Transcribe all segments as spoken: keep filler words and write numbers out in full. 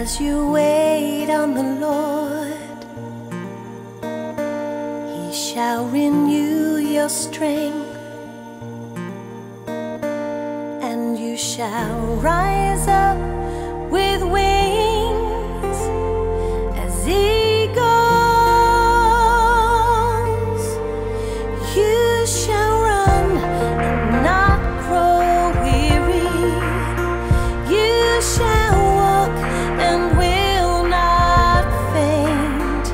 As you wait on the Lord, He shall renew your strength, and you shall rise up with wings as eagles. You shall run and not grow weary. You shall and will not faint.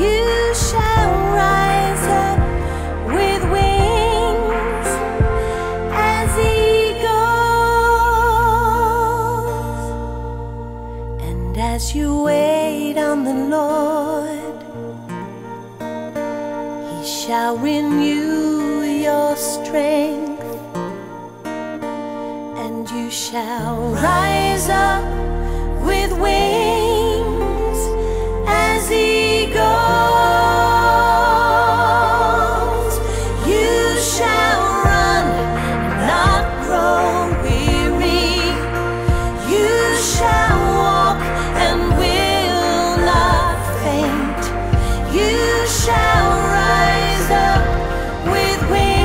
You shall rise up with wings as eagles. And as you wait on the Lord, He shall renew your strength, and you shall rise up with wings as eagles. You shall run and not grow weary. You shall walk and will not faint. You shall rise up with wings.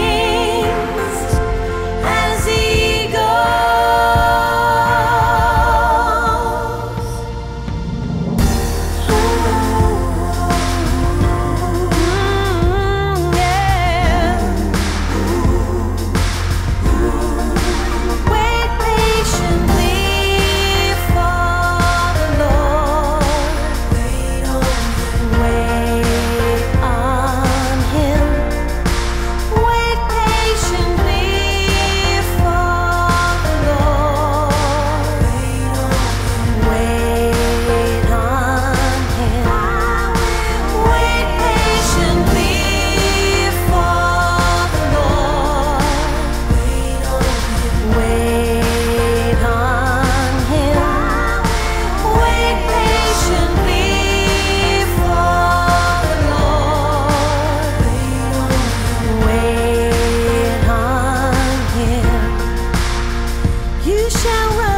You shall rise.